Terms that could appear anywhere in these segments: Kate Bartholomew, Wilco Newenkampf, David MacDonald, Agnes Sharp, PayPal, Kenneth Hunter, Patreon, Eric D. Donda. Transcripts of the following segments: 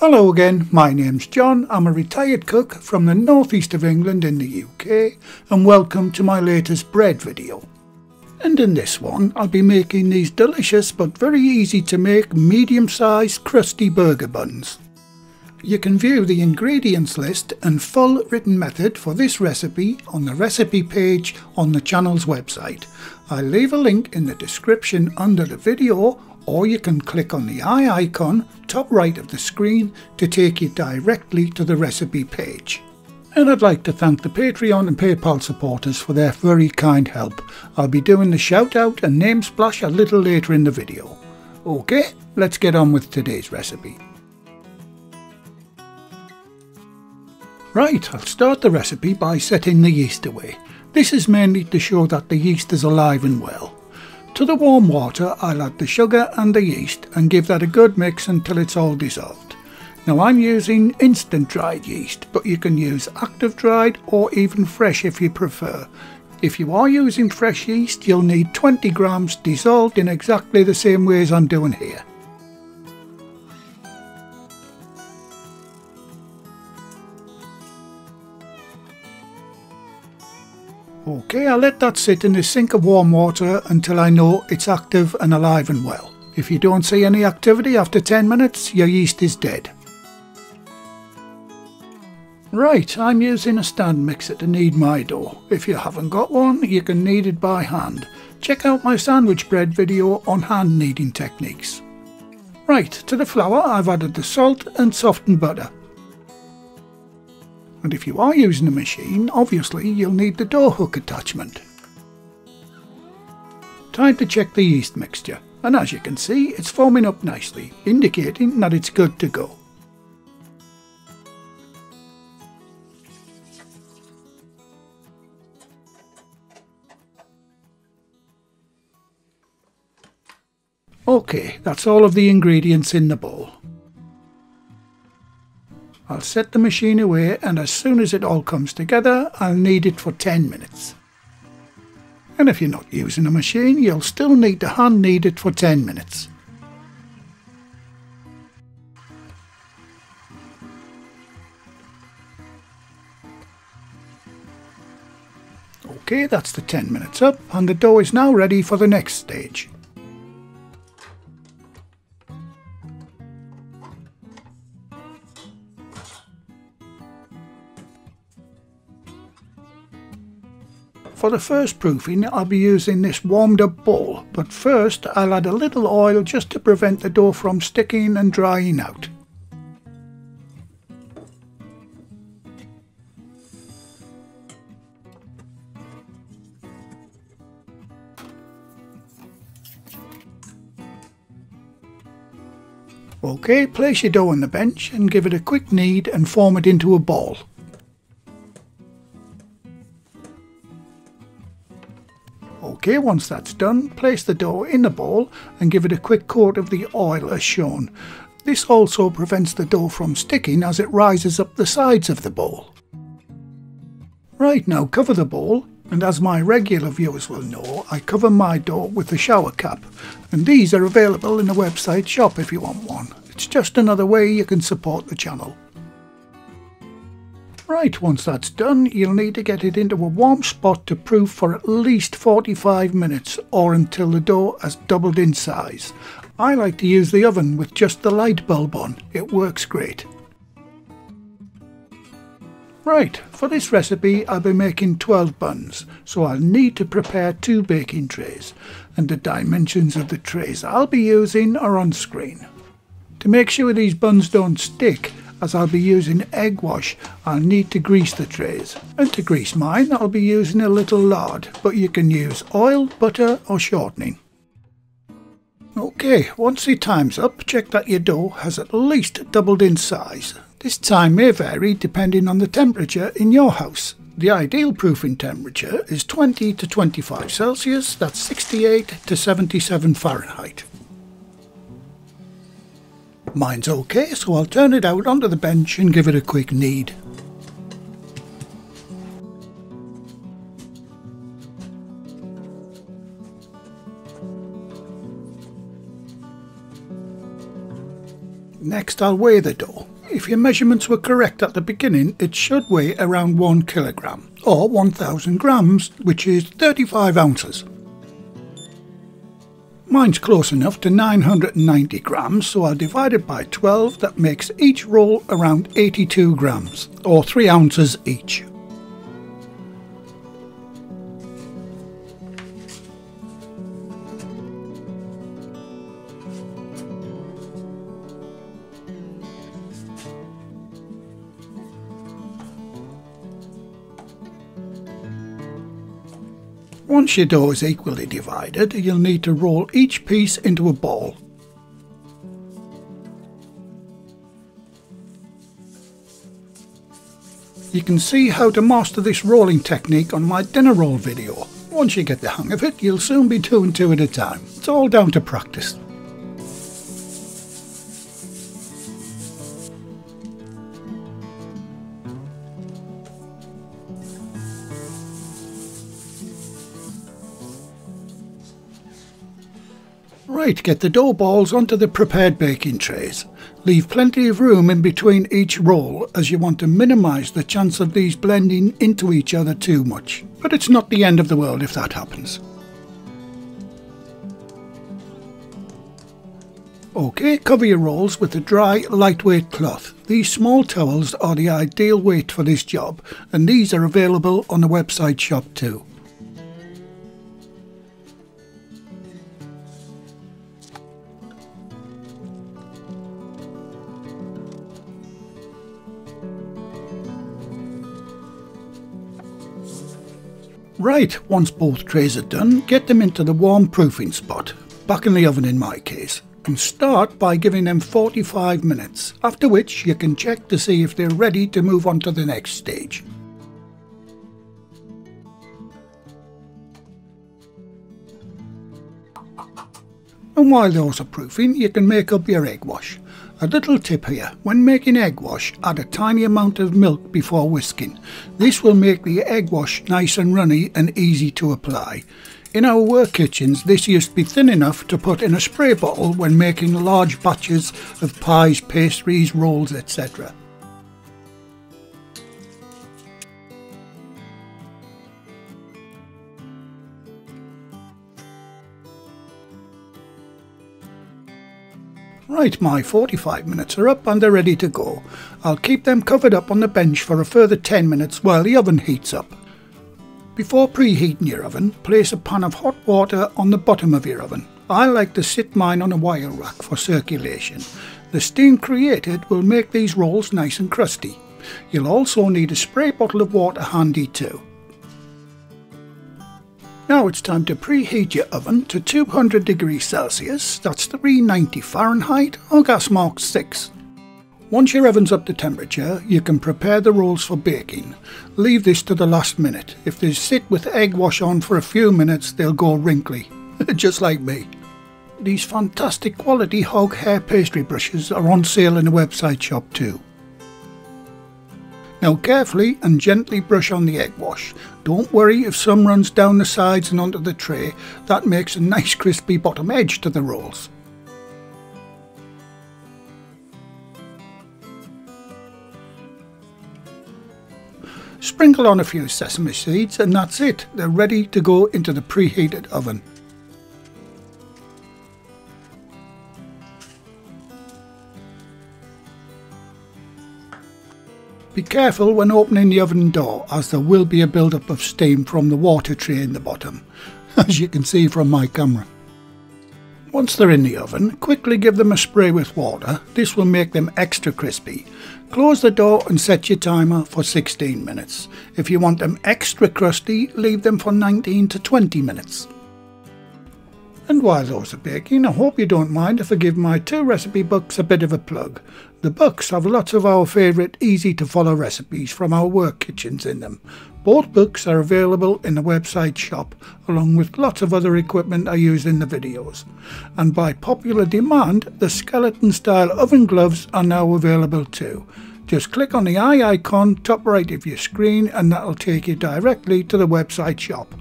Hello again, my name's John, I'm a retired cook from the northeast of England in the UK, and welcome to my latest bread video. And in this one I'll be making these delicious but very easy to make medium-sized crusty burger buns. You can view the ingredients list and full written method for this recipe on the recipe page on the channel's website. I'll leave a link in the description under the video, or you can click on the eye icon top right of the screen to take you directly to the recipe page. And I'd like to thank the Patreon and PayPal supporters for their very kind help. I'll be doing the shout out and name splash a little later in the video. Okay, let's get on with today's recipe. Right, I'll start the recipe by setting the yeast away. This is mainly to show that the yeast is alive and well. To the warm water I'll add the sugar and the yeast and give that a good mix until it's all dissolved. Now I'm using instant dried yeast, but you can use active dried or even fresh if you prefer. If you are using fresh yeast you'll need 20 grams dissolved in exactly the same way as I'm doing here. Okay, I'll let that sit in a sink of warm water until I know it's active and alive and well. If you don't see any activity after 10 minutes, your yeast is dead. Right, I'm using a stand mixer to knead my dough. If you haven't got one, you can knead it by hand. Check out my sandwich bread video on hand kneading techniques. Right, to the flour I've added the salt and softened butter. And if you are using a machine, obviously you'll need the dough hook attachment. Time to check the yeast mixture, and as you can see it's foaming up nicely, indicating that it's good to go. Okay, that's all of the ingredients in the bowl. I'll set the machine away, and as soon as it all comes together I'll knead it for 10 minutes. And if you're not using a machine you'll still need to hand knead it for 10 minutes. Okay, that's the 10 minutes up and the dough is now ready for the next stage. For the first proofing I'll be using this warmed up bowl, but first I'll add a little oil just to prevent the dough from sticking and drying out. Okay, place your dough on the bench and give it a quick knead and form it into a ball. Okay, once that's done, place the dough in the bowl and give it a quick coat of the oil as shown. This also prevents the dough from sticking as it rises up the sides of the bowl. Right, now cover the bowl, and as my regular viewers will know, I cover my dough with a shower cap, and these are available in the website shop if you want one. It's just another way you can support the channel. Right, once that's done, you'll need to get it into a warm spot to proof for at least 45 minutes or until the dough has doubled in size. I like to use the oven with just the light bulb on, it works great. Right, for this recipe I'll be making 12 buns, so I'll need to prepare 2 baking trays, and the dimensions of the trays I'll be using are on screen. To make sure these buns don't stick, as I'll be using egg wash, I'll need to grease the trays, and to grease mine I'll be using a little lard, but you can use oil, butter or shortening. Okay, once the time's up, check that your dough has at least doubled in size. This time may vary depending on the temperature in your house. The ideal proofing temperature is 20 to 25 Celsius, that's 68 to 77 Fahrenheit. Mine's okay, so I'll turn it out onto the bench and give it a quick knead. Next, I'll weigh the dough. If your measurements were correct at the beginning, it should weigh around 1 kilogram, or 1,000 grams, which is 35 ounces. Mine's close enough to 990 grams, so I'll divide it by 12, that makes each roll around 82 grams, or 3 ounces each. Once your dough is equally divided, you'll need to roll each piece into a ball. You can see how to master this rolling technique on my dinner roll video. Once you get the hang of it, you'll soon be doing two at a time. It's all down to practice. Right, get the dough balls onto the prepared baking trays. Leave plenty of room in between each roll as you want to minimise the chance of these blending into each other too much. But it's not the end of the world if that happens. Okay, cover your rolls with a dry, lightweight cloth. These small towels are the ideal weight for this job, and these are available on the website shop too. Right, once both trays are done, get them into the warm proofing spot, back in the oven in my case, and start by giving them 45 minutes, after which you can check to see if they're ready to move on to the next stage. And while those are proofing, you can make up your egg wash. A little tip here, when making egg wash, add a tiny amount of milk before whisking. This will make the egg wash nice and runny and easy to apply. In our work kitchens, this used to be thin enough to put in a spray bottle when making large batches of pies, pastries, rolls, etc. Right, my 45 minutes are up and they're ready to go. I'll keep them covered up on the bench for a further 10 minutes while the oven heats up. Before preheating your oven, place a pan of hot water on the bottom of your oven. I like to sit mine on a wire rack for circulation. The steam created will make these rolls nice and crusty. You'll also need a spray bottle of water handy too. Now it's time to preheat your oven to 200 degrees Celsius, that's 390 Fahrenheit or gas mark 6. Once your oven's up to temperature, you can prepare the rolls for baking. Leave this to the last minute. If they sit with egg wash on for a few minutes, they'll go wrinkly, just like me. These fantastic quality hog hair pastry brushes are on sale in the website shop too. Now carefully and gently brush on the egg wash. Don't worry if some runs down the sides and onto the tray, that makes a nice crispy bottom edge to the rolls. Sprinkle on a few sesame seeds and that's it, they're ready to go into the preheated oven. Be careful when opening the oven door as there will be a build-up of steam from the water tray in the bottom, as you can see from my camera. Once they're in the oven, quickly give them a spray with water, this will make them extra crispy. Close the door and set your timer for 16 minutes. If you want them extra crusty, leave them for 19 to 20 minutes. And while those are baking, I hope you don't mind if I give my two recipe books a bit of a plug. The books have lots of our favourite easy to follow recipes from our work kitchens in them. Both books are available in the website shop along with lots of other equipment I use in the videos. And by popular demand, the skeleton style oven gloves are now available too. Just click on the eye icon top right of your screen and that'll take you directly to the website shop.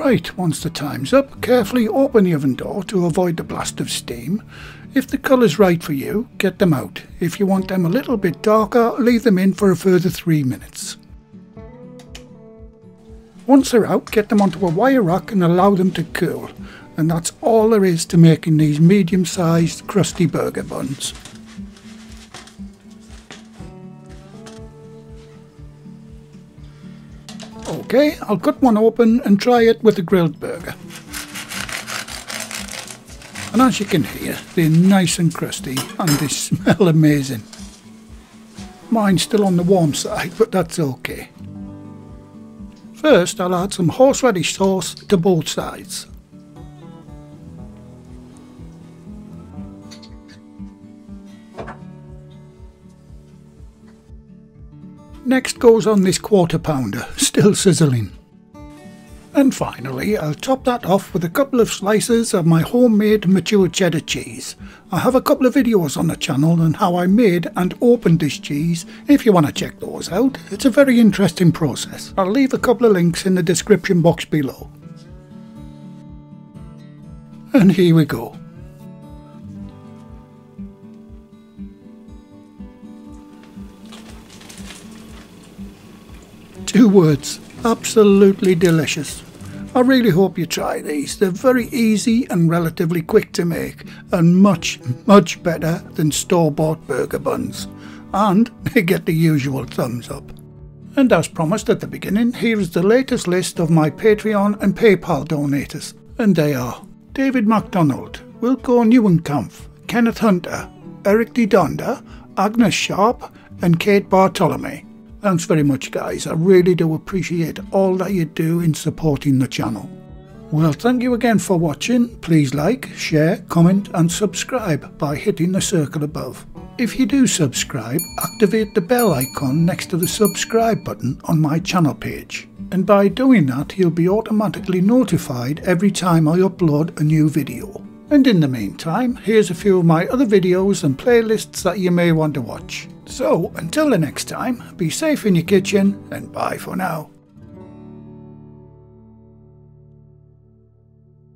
Right, once the time's up, carefully open the oven door to avoid the blast of steam. If the colour's right for you, get them out. If you want them a little bit darker, leave them in for a further 3 minutes. Once they're out, get them onto a wire rack and allow them to cool. And that's all there is to making these medium-sized crusty burger buns. Okay, I'll cut one open and try it with a grilled burger. And as you can hear, they're nice and crusty and they smell amazing. Mine's still on the warm side, but that's okay. First, I'll add some horseradish sauce to both sides. Next goes on this quarter pounder, still sizzling. And finally, I'll top that off with a couple of slices of my homemade mature cheddar cheese. I have a couple of videos on the channel on how I made and opened this cheese, if you want to check those out. It's a very interesting process. I'll leave a couple of links in the description box below. And here we go. Two words. Absolutely delicious. I really hope you try these. They're very easy and relatively quick to make and much better than store-bought burger buns. And they get the usual thumbs up. And as promised at the beginning, here is the latest list of my Patreon and PayPal donators. And they are David MacDonald, Wilco Newenkampf, Kenneth Hunter, Eric D. Donda, Agnes Sharp and Kate Bartholomew. Thanks very much guys, I really do appreciate all that you do in supporting the channel. Well, thank you again for watching. Please like, share, comment and subscribe by hitting the circle above. If you do subscribe, activate the bell icon next to the subscribe button on my channel page. And by doing that, you'll be automatically notified every time I upload a new video. And in the meantime, here's a few of my other videos and playlists that you may want to watch. So, until the next time, be safe in your kitchen and bye for now.